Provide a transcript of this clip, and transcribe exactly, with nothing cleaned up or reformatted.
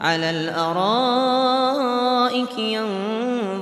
على الأرائك ينظرون.